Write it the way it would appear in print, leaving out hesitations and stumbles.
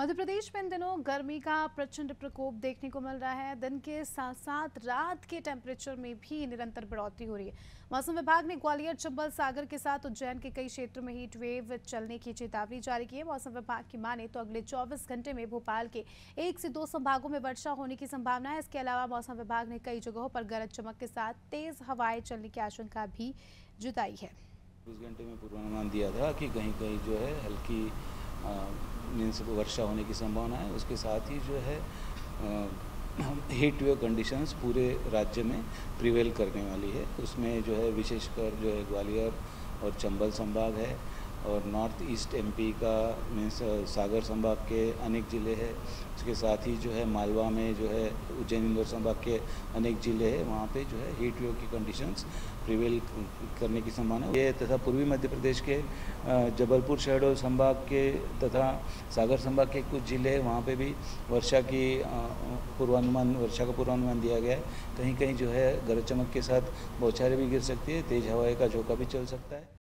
मध्य प्रदेश में इन दिनों गर्मी का प्रचंड प्रकोप देखने को मिल रहा है। दिन के साथ साथ रात के टेम्परेचर में भी निरंतर बढ़ोतरी हो रही है। मौसम विभाग ने ग्वालियर, चंबल, सागर के साथ उज्जैन के कई क्षेत्रों में हीट वेव चलने की चेतावनी जारी की है। मौसम विभाग की माने तो अगले 24 घंटे में भोपाल के 1 से 2 संभागों में वर्षा होने की संभावना है। इसके अलावा मौसम विभाग ने कई जगहों पर गरज चमक के साथ तेज हवाएं चलने की आशंका भी जताई है। 24 घंटे में पूर्वानुमान दिया था कि कहीं कहीं जो है हल्की वर्षा होने की संभावना है। उसके साथ ही जो है हीट वेव कंडीशंस पूरे राज्य में प्रिवेल करने वाली है। उसमें जो है विशेषकर जो है ग्वालियर और चंबल संभाग है और नॉर्थ ईस्ट एमपी का मीन्स सागर संभाग के अनेक ज़िले हैं। उसके साथ ही जो है मालवा में जो है उज्जैन इंदौर संभाग के अनेक ज़िले हैं, वहाँ पे जो है हीट वेव की कंडीशंस प्रिवेल करने की संभावना है। ये तथा पूर्वी मध्य प्रदेश के जबलपुर शहडोल संभाग के तथा सागर संभाग के कुछ ज़िले हैं, वहाँ पर भी वर्षा का पूर्वानुमान दिया गया है। कहीं कहीं जो है गरज चमक के साथ बौछारें भी गिर सकती है, तेज़ हवाएँ का झोंका भी चल सकता है।